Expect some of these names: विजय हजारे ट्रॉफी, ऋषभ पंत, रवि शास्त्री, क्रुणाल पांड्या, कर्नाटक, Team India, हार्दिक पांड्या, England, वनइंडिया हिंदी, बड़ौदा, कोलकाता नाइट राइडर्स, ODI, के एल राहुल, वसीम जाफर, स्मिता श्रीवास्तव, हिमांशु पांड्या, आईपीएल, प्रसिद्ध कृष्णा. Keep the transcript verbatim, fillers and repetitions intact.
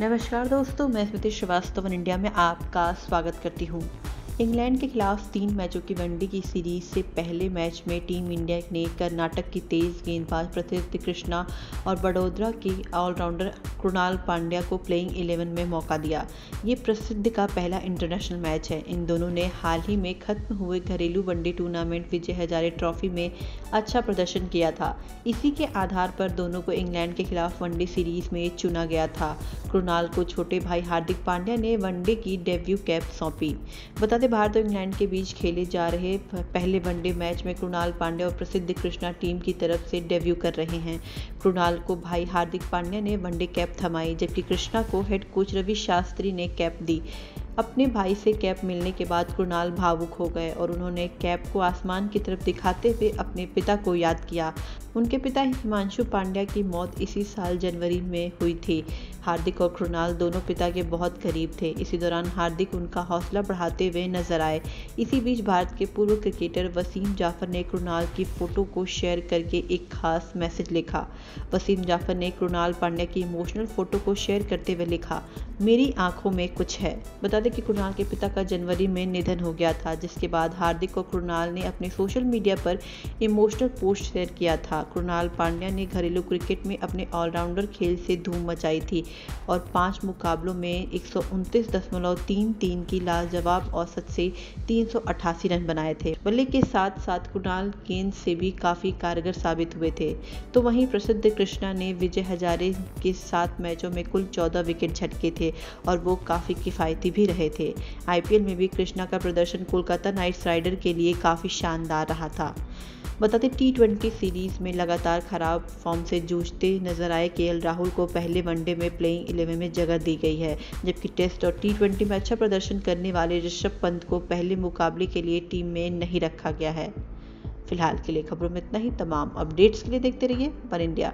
नमस्कार दोस्तों, मैं स्मिता श्रीवास्तव वन इंडिया में आपका स्वागत करती हूँ। इंग्लैंड के खिलाफ तीन मैचों की वनडे की सीरीज से पहले मैच में टीम इंडिया ने कर्नाटक की तेज़ गेंदबाज प्रसिद्ध कृष्णा और बड़ोदरा के ऑलराउंडर क्रुणाल पांड्या को प्लेइंग इलेवन में मौका दिया। ये प्रसिद्ध का पहला इंटरनेशनल मैच है। इन दोनों ने हाल ही में खत्म हुए घरेलू one day tournament विजय हजारे ट्रॉफी में अच्छा प्रदर्शन किया था। इसी के आधार पर दोनों को इंग्लैंड के खिलाफ वनडे सीरीज में चुना गया था। क्रुणाल को छोटे भाई हार्दिक पांड्या ने वनडे की डेब्यू कैप सौंपी। बता दें, भारत और इंग्लैंड के बीच खेले जा रहे पहले वनडे मैच में क्रुणाल पांड्या और प्रसिद्ध कृष्णा टीम की तरफ से डेब्यू कर रहे हैं। क्रुणाल को भाई हार्दिक पांड्या ने वनडे कैप थमाई, जबकि कृष्णा को हेड कोच रवि शास्त्री ने कैप दी। अपने भाई से कैप मिलने के बाद क्रुणाल भावुक हो गए और उन्होंने कैप को आसमान की तरफ दिखाते हुए अपने पिता को याद किया। उनके पिता हिमांशु पांड्या की मौत इसी साल जनवरी में हुई थी। हार्दिक और क्रुणाल दोनों पिता के बहुत करीब थे। इसी दौरान हार्दिक उनका हौसला बढ़ाते हुए नजर आए। इसी बीच भारत के पूर्व क्रिकेटर वसीम जाफर ने क्रुणाल की फोटो को शेयर करके एक खास मैसेज लिखा। वसीम जाफर ने क्रुणाल पांड्या की इमोशनल फोटो को शेयर करते हुए लिखा, मेरी आंखों में कुछ है। बता दें कि क्रुणाल के पिता का जनवरी में निधन हो गया था, जिसके बाद हार्दिक और क्रुणाल ने अपने सोशल मीडिया पर इमोशनल पोस्ट शेयर किया था। क्रुणाल पांड्या ने घरेलू क्रिकेट में अपने ऑलराउंडर खेल से धूम मचाई थी और पांच मुकाबलों में एक सौ उनतीस दशमलव तीन तीन की लाजवाब औसत से तीन सौ अट्ठासी रन बनाए थे। बल्ले के साथ साथ क्रुणाल गेंद से भी काफ़ी कारगर साबित हुए थे। तो वहीं प्रसिद्ध कृष्णा ने विजय हजारे के सात मैचों में कुल चौदह विकेट झटके थे और वो काफ़ी किफ़ायती भी रहे थे। आईपीएल में भी कृष्णा का प्रदर्शन कोलकाता नाइट राइडर्स के लिए काफ़ी शानदार रहा था। बताते टी ट्वेंटी सीरीज़ में लगातार खराब फॉर्म से जूझते नजर आए के एल राहुल को पहले वनडे में प्लेइंग इलेवन में जगह दी गई है, जबकि टेस्ट और टी ट्वेंटी में अच्छा प्रदर्शन करने वाले ऋषभ पंत को पहले मुकाबले के लिए टीम में नहीं रखा गया है। फिलहाल के लिए खबरों में इतना ही। तमाम अपडेट्स के लिए देखते रहिए वन इंडिया।